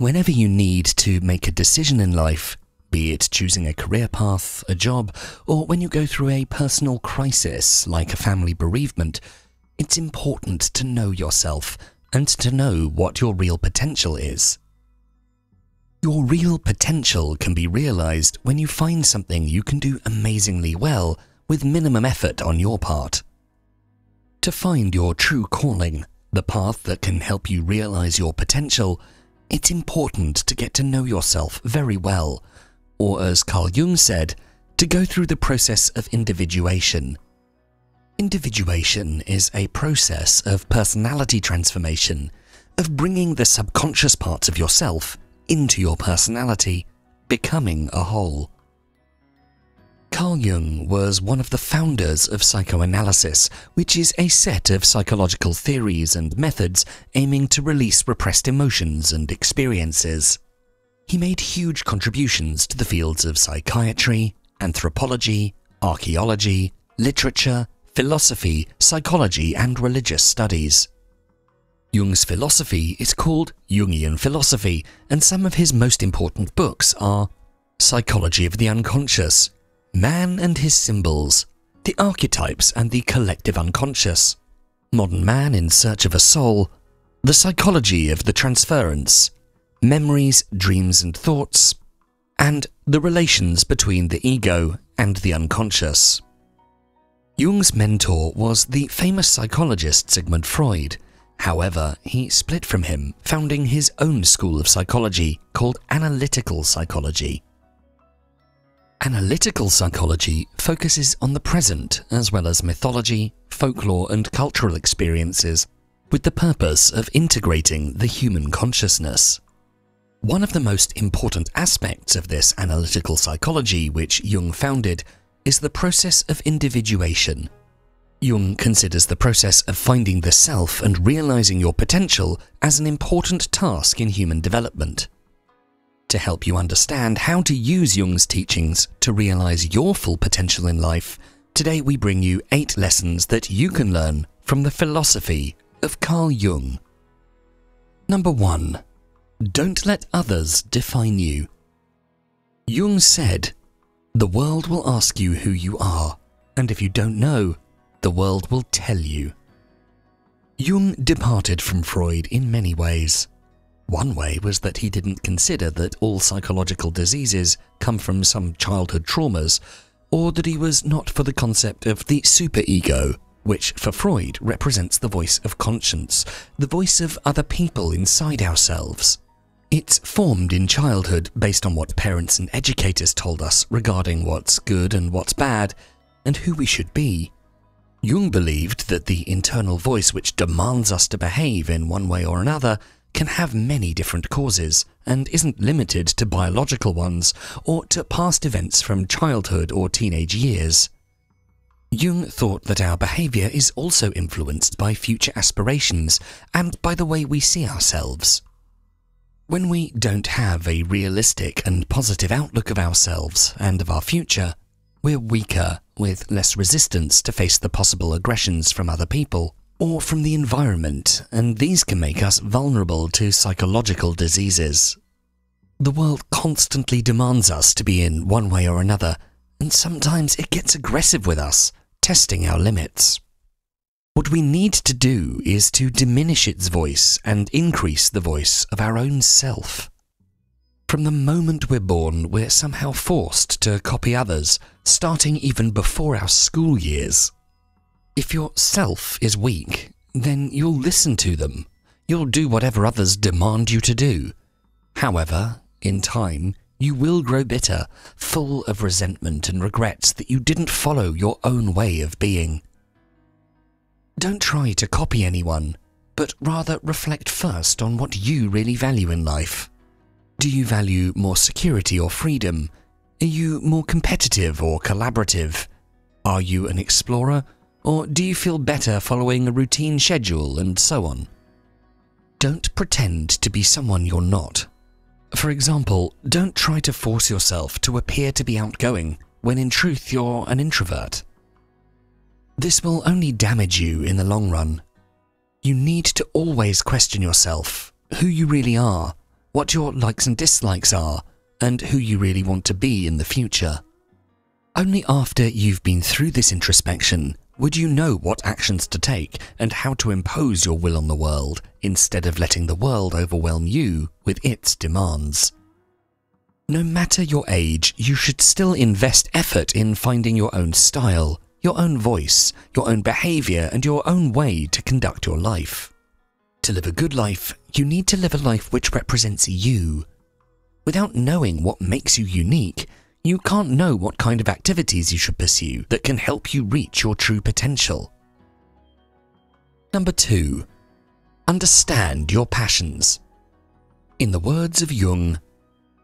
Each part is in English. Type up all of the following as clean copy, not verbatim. Whenever you need to make a decision in life, be it choosing a career path, a job, or when you go through a personal crisis like a family bereavement, it's important to know yourself and to know what your real potential is. Your real potential can be realized when you find something you can do amazingly well with minimum effort on your part. To find your true calling, the path that can help you realize your potential, it's important to get to know yourself very well, or as Carl Jung said, to go through the process of individuation. Individuation is a process of personality transformation, of bringing the subconscious parts of yourself into your personality, becoming a whole. Carl Jung was one of the founders of psychoanalysis, which is a set of psychological theories and methods aiming to release repressed emotions and experiences. He made huge contributions to the fields of psychiatry, anthropology, archaeology, literature, philosophy, psychology, and religious studies. Jung's philosophy is called Jungian philosophy, and some of his most important books are Psychology of the Unconscious, Man and His Symbols, The Archetypes and the Collective Unconscious, Modern Man in Search of a Soul, The Psychology of the Transference, Memories, Dreams and Thoughts, and The Relations Between the Ego and the Unconscious. Jung's mentor was the famous psychologist Sigmund Freud. However, he split from him, founding his own school of psychology called analytical psychology. Analytical psychology focuses on the present as well as mythology, folklore and cultural experiences with the purpose of integrating the human consciousness. One of the most important aspects of this analytical psychology which Jung founded is the process of individuation. Jung considers the process of finding the self and realizing your potential as an important task in human development. To help you understand how to use Jung's teachings to realize your full potential in life, today we bring you 8 lessons that you can learn from the philosophy of Carl Jung. Number 1. Don't let others define you. Jung said, "The world will ask you who you are, and if you don't know, the world will tell you." Jung departed from Freud in many ways. One way was that he didn't consider that all psychological diseases come from some childhood traumas, or that he was not for the concept of the superego, which for Freud represents the voice of conscience, the voice of other people inside ourselves. It's formed in childhood based on what parents and educators told us regarding what's good and what's bad, and who we should be. Jung believed that the internal voice which demands us to behave in one way or another can have many different causes and isn't limited to biological ones or to past events from childhood or teenage years. Jung thought that our behavior is also influenced by future aspirations and by the way we see ourselves. When we don't have a realistic and positive outlook of ourselves and of our future, we're weaker, with less resistance to face the possible aggressions from other people or from the environment, and these can make us vulnerable to psychological diseases. The world constantly demands us to be in one way or another, and sometimes it gets aggressive with us, testing our limits. What we need to do is to diminish its voice and increase the voice of our own self. From the moment we're born, we're somehow forced to copy others, starting even before our school years. If your self is weak, then you'll listen to them. You'll do whatever others demand you to do. However, in time, you will grow bitter, full of resentment and regrets that you didn't follow your own way of being. Don't try to copy anyone, but rather reflect first on what you really value in life. Do you value more security or freedom? Are you more competitive or collaborative? Are you an explorer? Or do you feel better following a routine schedule and so on? Don't pretend to be someone you're not. For example, don't try to force yourself to appear to be outgoing when in truth you're an introvert. This will only damage you in the long run. You need to always question yourself, who you really are, what your likes and dislikes are, and who you really want to be in the future. Only after you've been through this introspection would you know what actions to take and how to impose your will on the world, instead of letting the world overwhelm you with its demands. No matter your age, you should still invest effort in finding your own style, your own voice, your own behaviour, and your own way to conduct your life. To live a good life, you need to live a life which represents you. Without knowing what makes you unique, you can't know what kind of activities you should pursue that can help you reach your true potential. Number 2. Understand your passions. In the words of Jung,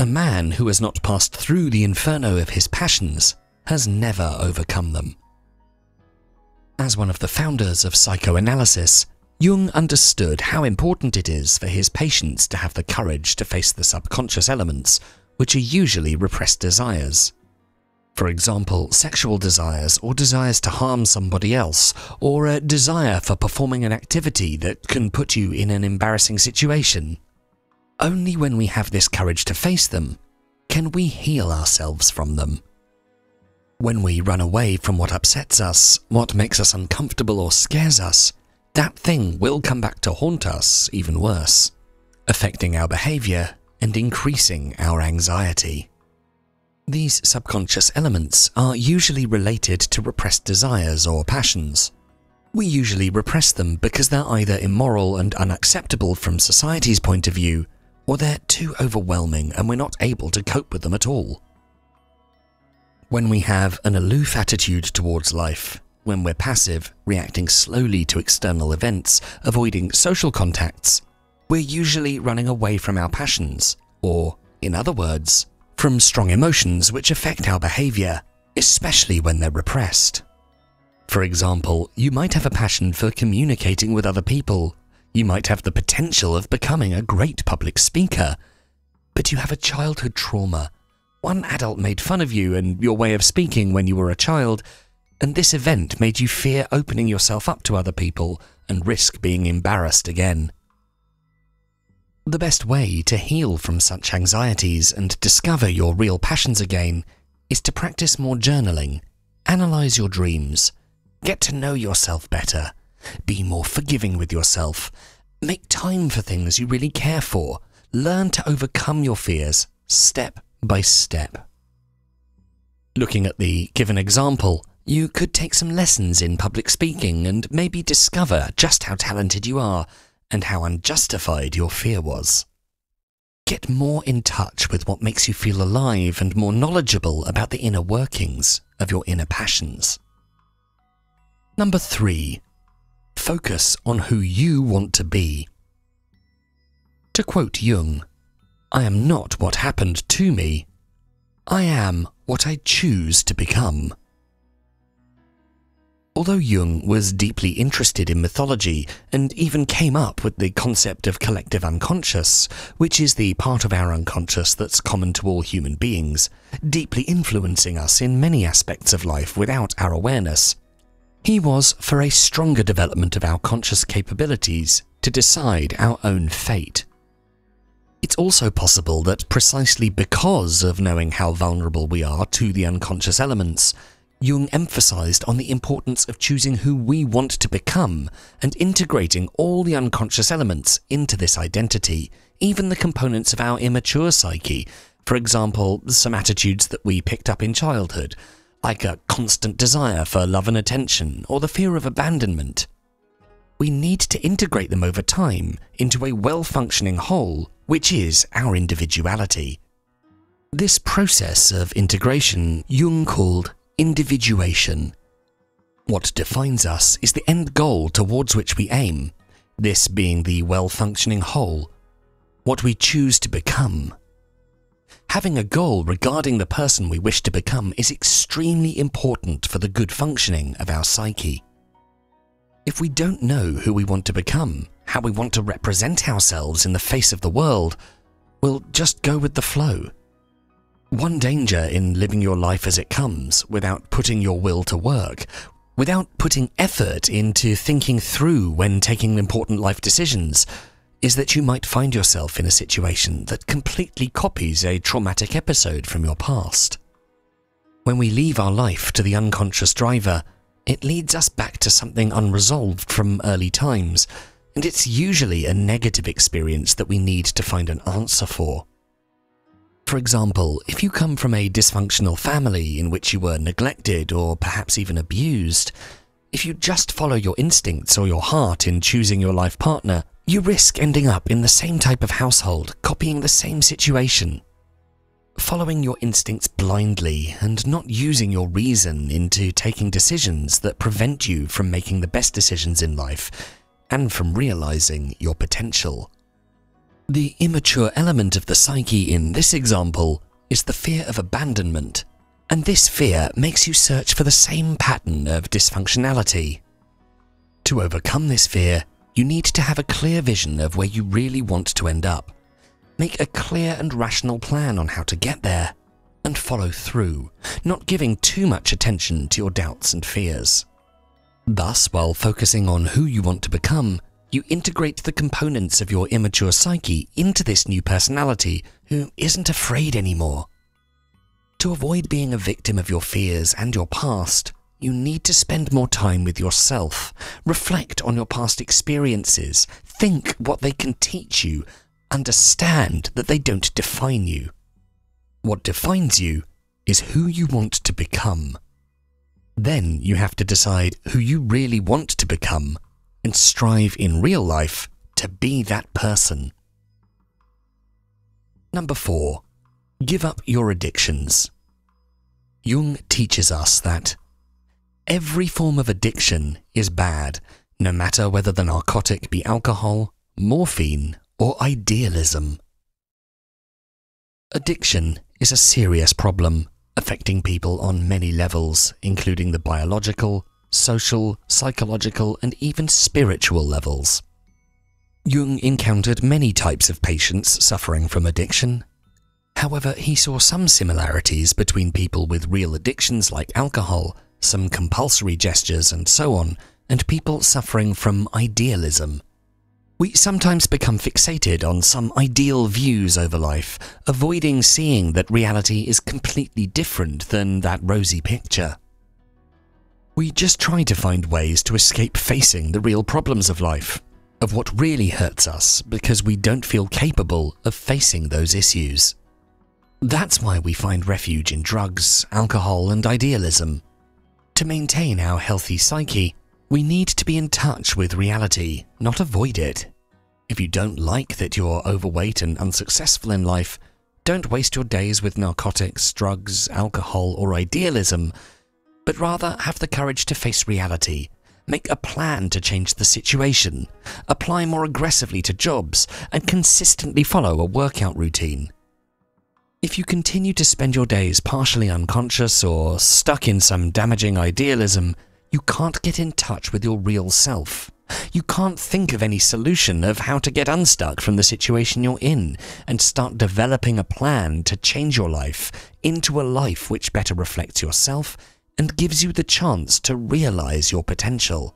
"A man who has not passed through the inferno of his passions has never overcome them." As one of the founders of psychoanalysis, Jung understood how important it is for his patients to have the courage to face the subconscious elements, which are usually repressed desires. For example, sexual desires, or desires to harm somebody else, or a desire for performing an activity that can put you in an embarrassing situation. Only when we have this courage to face them can we heal ourselves from them. When we run away from what upsets us, what makes us uncomfortable or scares us, that thing will come back to haunt us even worse, affecting our behaviour and increasing our anxiety. These subconscious elements are usually related to repressed desires or passions. We usually repress them because they're either immoral and unacceptable from society's point of view, or they're too overwhelming and we're not able to cope with them at all. When we have an aloof attitude towards life, when we're passive, reacting slowly to external events, avoiding social contacts, we're usually running away from our passions, or, in other words, from strong emotions which affect our behaviour, especially when they're repressed. For example, you might have a passion for communicating with other people, you might have the potential of becoming a great public speaker, but you have a childhood trauma. One adult made fun of you and your way of speaking when you were a child, and this event made you fear opening yourself up to other people and risk being embarrassed again. The best way to heal from such anxieties and discover your real passions again is to practice more journaling, analyze your dreams, get to know yourself better, be more forgiving with yourself, make time for things you really care for, learn to overcome your fears step by step. Looking at the given example, you could take some lessons in public speaking and maybe discover just how talented you are and how unjustified your fear was. Get more in touch with what makes you feel alive and more knowledgeable about the inner workings of your inner passions. Number 3. Focus on who you want to be. To quote Jung, "I am not what happened to me. I am what I choose to become." Although Jung was deeply interested in mythology and even came up with the concept of collective unconscious, which is the part of our unconscious that's common to all human beings, deeply influencing us in many aspects of life without our awareness, he was for a stronger development of our conscious capabilities to decide our own fate. It's also possible that precisely because of knowing how vulnerable we are to the unconscious elements, Jung emphasized on the importance of choosing who we want to become and integrating all the unconscious elements into this identity, even the components of our immature psyche, for example, some attitudes that we picked up in childhood, like a constant desire for love and attention or the fear of abandonment. We need to integrate them over time into a well-functioning whole, which is our individuality. This process of integration Jung called individuation. What defines us is the end goal towards which we aim, this being the well-functioning whole, what we choose to become. Having a goal regarding the person we wish to become is extremely important for the good functioning of our psyche. If we don't know who we want to become, how we want to represent ourselves in the face of the world, we'll just go with the flow. One danger in living your life as it comes, without putting your will to work, without putting effort into thinking through when taking important life decisions, is that you might find yourself in a situation that completely copies a traumatic episode from your past. When we leave our life to the unconscious driver, it leads us back to something unresolved from early times, and it's usually a negative experience that we need to find an answer for. For example, if you come from a dysfunctional family in which you were neglected or perhaps even abused, if you just follow your instincts or your heart in choosing your life partner, you risk ending up in the same type of household, copying the same situation. Following your instincts blindly and not using your reason into taking decisions that prevent you from making the best decisions in life and from realizing your potential. The immature element of the psyche in this example is the fear of abandonment, and this fear makes you search for the same pattern of dysfunctionality. To overcome this fear, you need to have a clear vision of where you really want to end up, make a clear and rational plan on how to get there, and follow through, not giving too much attention to your doubts and fears. Thus, while focusing on who you want to become, you integrate the components of your immature psyche into this new personality who isn't afraid anymore. To avoid being a victim of your fears and your past, you need to spend more time with yourself, reflect on your past experiences, think what they can teach you, understand that they don't define you. What defines you is who you want to become. Then you have to decide who you really want to become and strive in real life to be that person. Number 4. Give up your addictions. Jung teaches us that every form of addiction is bad, no matter whether the narcotic be alcohol, morphine, or idealism. Addiction is a serious problem, affecting people on many levels, including the biological, social, psychological, and even spiritual levels. Jung encountered many types of patients suffering from addiction. However, he saw some similarities between people with real addictions like alcohol, some compulsory gestures and so on, and people suffering from idealism. We sometimes become fixated on some ideal views over life, avoiding seeing that reality is completely different than that rosy picture. We just try to find ways to escape facing the real problems of life, of what really hurts us, because we don't feel capable of facing those issues. That's why we find refuge in drugs, alcohol, and idealism. To maintain our healthy psyche, we need to be in touch with reality, not avoid it. If you don't like that you're overweight and unsuccessful in life, don't waste your days with narcotics, drugs, alcohol, or idealism, but rather have the courage to face reality, make a plan to change the situation, apply more aggressively to jobs, and consistently follow a workout routine. If you continue to spend your days partially unconscious or stuck in some damaging idealism, you can't get in touch with your real self. You can't think of any solution of how to get unstuck from the situation you're in and start developing a plan to change your life into a life which better reflects yourself and gives you the chance to realize your potential.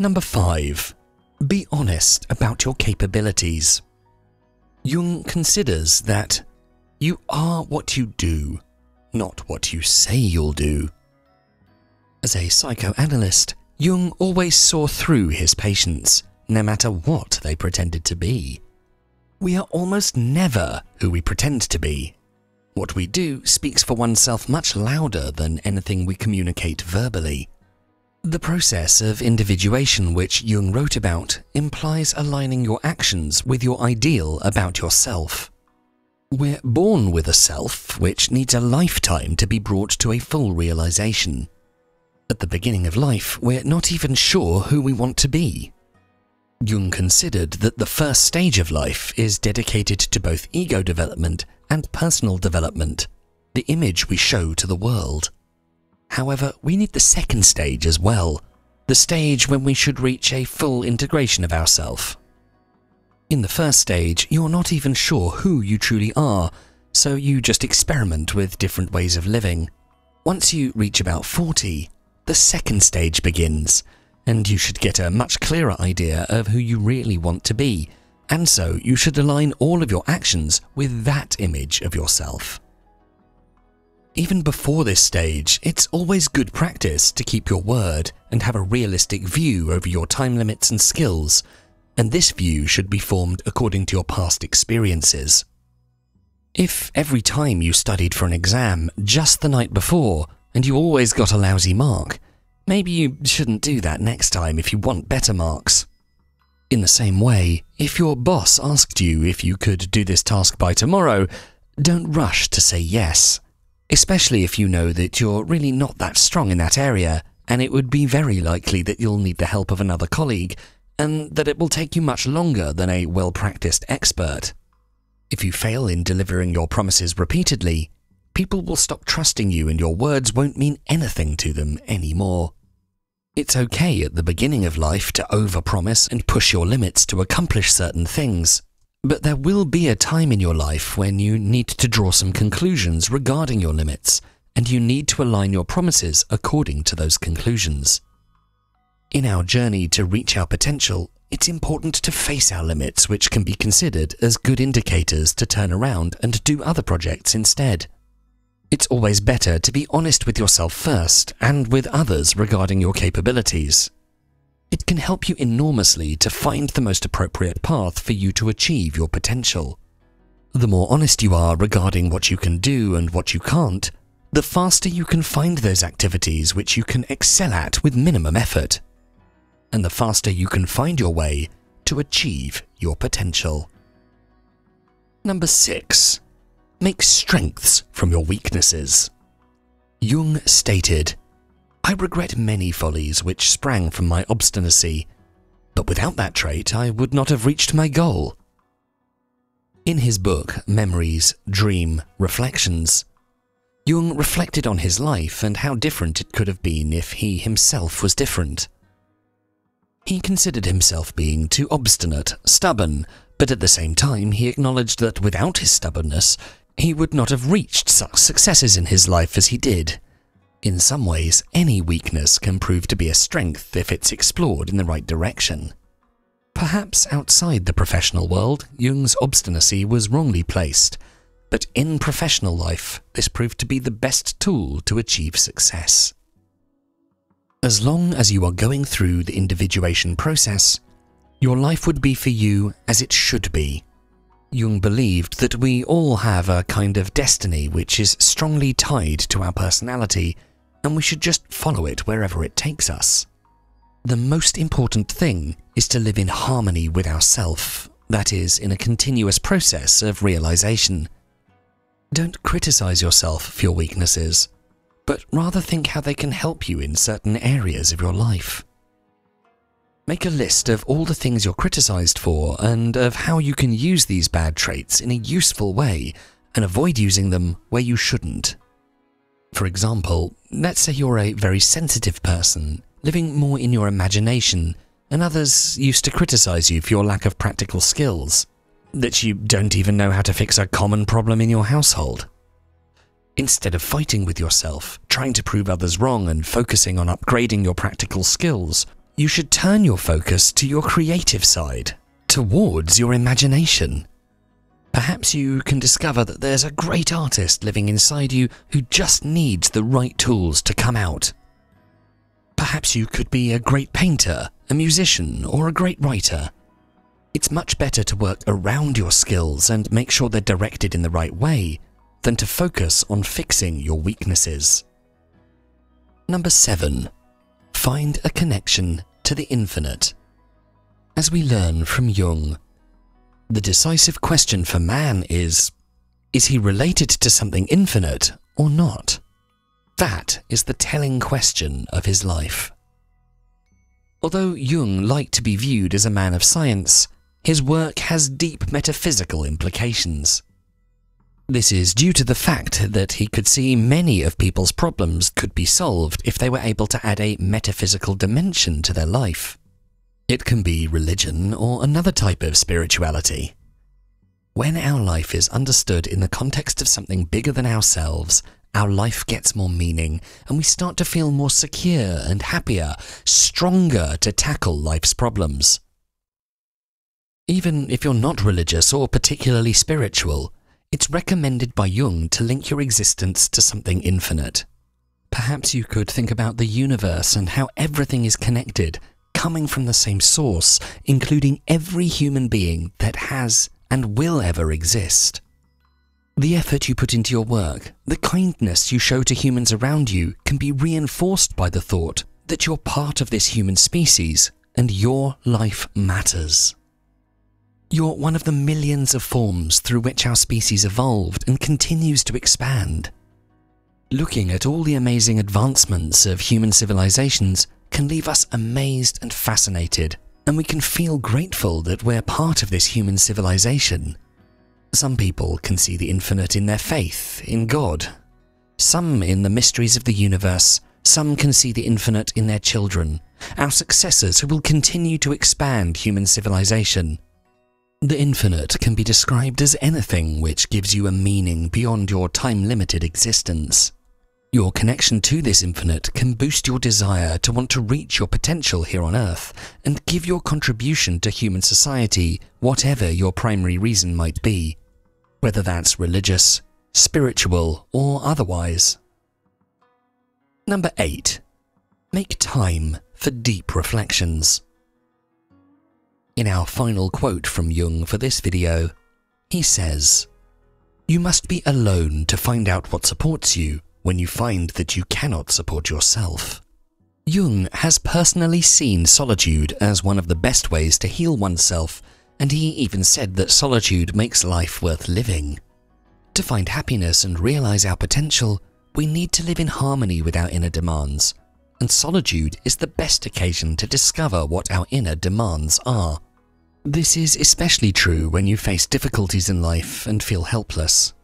Number 5. Be honest about your capabilities. Jung considers that you are what you do, not what you say you'll do. As a psychoanalyst, Jung always saw through his patients, no matter what they pretended to be. We are almost never who we pretend to be. What we do speaks for oneself much louder than anything we communicate verbally. The process of individuation which Jung wrote about implies aligning your actions with your ideal about yourself. We're born with a self which needs a lifetime to be brought to a full realization. At the beginning of life, we're not even sure who we want to be. Jung considered that the first stage of life is dedicated to both ego development and personal development, the image we show to the world. However, we need the second stage as well, the stage when we should reach a full integration of ourselves. In the first stage, you're not even sure who you truly are, so you just experiment with different ways of living. Once you reach about 40, the second stage begins, and you should get a much clearer idea of who you really want to be, and so you should align all of your actions with that image of yourself. Even before this stage, it's always good practice to keep your word and have a realistic view over your time limits and skills, and this view should be formed according to your past experiences. If every time you studied for an exam just the night before and you always got a lousy mark, maybe you shouldn't do that next time if you want better marks. In the same way, if your boss asked you if you could do this task by tomorrow, don't rush to say yes, especially if you know that you're really not that strong in that area and it would be very likely that you'll need the help of another colleague and that it will take you much longer than a well-practiced expert. If you fail in delivering your promises repeatedly, people will stop trusting you and your words won't mean anything to them anymore. It's okay at the beginning of life to overpromise and push your limits to accomplish certain things, but there will be a time in your life when you need to draw some conclusions regarding your limits, and you need to align your promises according to those conclusions. In our journey to reach our potential, it's important to face our limits, which can be considered as good indicators to turn around and do other projects instead. It's always better to be honest with yourself first and with others regarding your capabilities. It can help you enormously to find the most appropriate path for you to achieve your potential. The more honest you are regarding what you can do and what you can't, the faster you can find those activities which you can excel at with minimum effort, and the faster you can find your way to achieve your potential. Number 6. Make strengths from your weaknesses. Jung stated, "I regret many follies which sprang from my obstinacy, but without that trait I would not have reached my goal." In his book Memories, Dream, Reflections, Jung reflected on his life and how different it could have been if he himself was different. He considered himself being too obstinate, stubborn, but at the same time he acknowledged that without his stubbornness, he would not have reached such successes in his life as he did. In some ways, any weakness can prove to be a strength if it's explored in the right direction. Perhaps outside the professional world, Jung's obstinacy was wrongly placed, but in professional life, this proved to be the best tool to achieve success. As long as you are going through the individuation process, your life would be for you as it should be. Jung believed that we all have a kind of destiny which is strongly tied to our personality, and we should just follow it wherever it takes us. The most important thing is to live in harmony with ourself, that is, in a continuous process of realization. Don't criticize yourself for your weaknesses, but rather think how they can help you in certain areas of your life. Make a list of all the things you're criticized for and of how you can use these bad traits in a useful way and avoid using them where you shouldn't. For example, let's say you're a very sensitive person, living more in your imagination, and others used to criticize you for your lack of practical skills, that you don't even know how to fix a common problem in your household. Instead of fighting with yourself, trying to prove others wrong and focusing on upgrading your practical skills, you should turn your focus to your creative side, towards your imagination. Perhaps you can discover that there's a great artist living inside you who just needs the right tools to come out. Perhaps you could be a great painter, a musician, or a great writer. It's much better to work around your skills and make sure they're directed in the right way than to focus on fixing your weaknesses. Number 7. Find a connection to the infinite. As we learn from Jung, the decisive question for man is he related to something infinite or not? That is the telling question of his life. Although Jung liked to be viewed as a man of science, his work has deep metaphysical implications. This is due to the fact that he could see many of people's problems could be solved if they were able to add a metaphysical dimension to their life. It can be religion or another type of spirituality. When our life is understood in the context of something bigger than ourselves our life gets more meaning, and we start to feel more secure and happier, stronger to tackle life's problems. Even if you're not religious or particularly spiritual, it's recommended by Jung to link your existence to something infinite. Perhaps you could think about the universe and how everything is connected, coming from the same source, including every human being that has and will ever exist. The effort you put into your work, the kindness you show to humans around you, can be reinforced by the thought that you're part of this human species and your life matters. You're one of the millions of forms through which our species evolved and continues to expand. Looking at all the amazing advancements of human civilizations can leave us amazed and fascinated, and we can feel grateful that we're part of this human civilization. Some people can see the infinite in their faith, in God. Some in the mysteries of the universe. Some can see the infinite in their children, our successors who will continue to expand human civilization. The infinite can be described as anything which gives you a meaning beyond your time-limited existence. Your connection to this infinite can boost your desire to want to reach your potential here on Earth and give your contribution to human society, whatever your primary reason might be, whether that's religious, spiritual, or otherwise. Number 8. Make time for deep reflections. In our final quote from Jung for this video, he says, "You must be alone to find out what supports you when you find that you cannot support yourself." Jung has personally seen solitude as one of the best ways to heal oneself, and he even said that solitude makes life worth living. To find happiness and realize our potential, we need to live in harmony with our inner demands, and solitude is the best occasion to discover what our inner demands are. This is especially true when you face difficulties in life and feel helpless.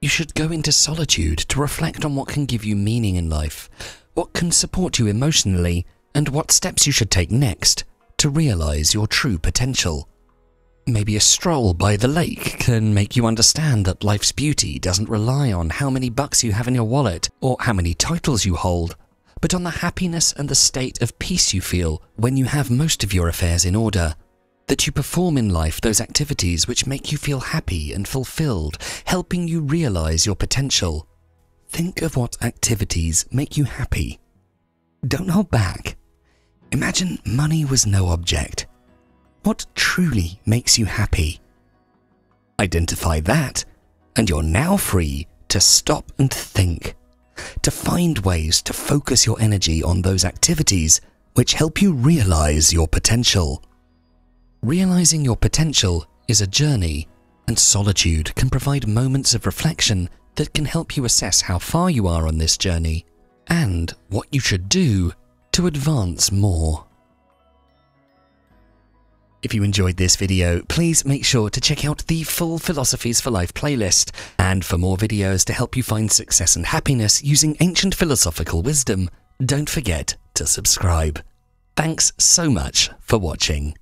You should go into solitude to reflect on what can give you meaning in life, what can support you emotionally, and what steps you should take next to realize your true potential. Maybe a stroll by the lake can make you understand that life's beauty doesn't rely on how many bucks you have in your wallet or how many titles you hold, but on the happiness and the state of peace you feel when you have most of your affairs in order, that you perform in life those activities which make you feel happy and fulfilled, helping you realize your potential. Think of what activities make you happy. Don't hold back. Imagine money was no object. What truly makes you happy? Identify that, and you're now free to stop and think, to find ways to focus your energy on those activities which help you realize your potential. Realizing your potential is a journey, and solitude can provide moments of reflection that can help you assess how far you are on this journey and what you should do to advance more. If you enjoyed this video, please make sure to check out the full Philosophies for Life playlist, and for more videos to help you find success and happiness using ancient philosophical wisdom, don't forget to subscribe. Thanks so much for watching.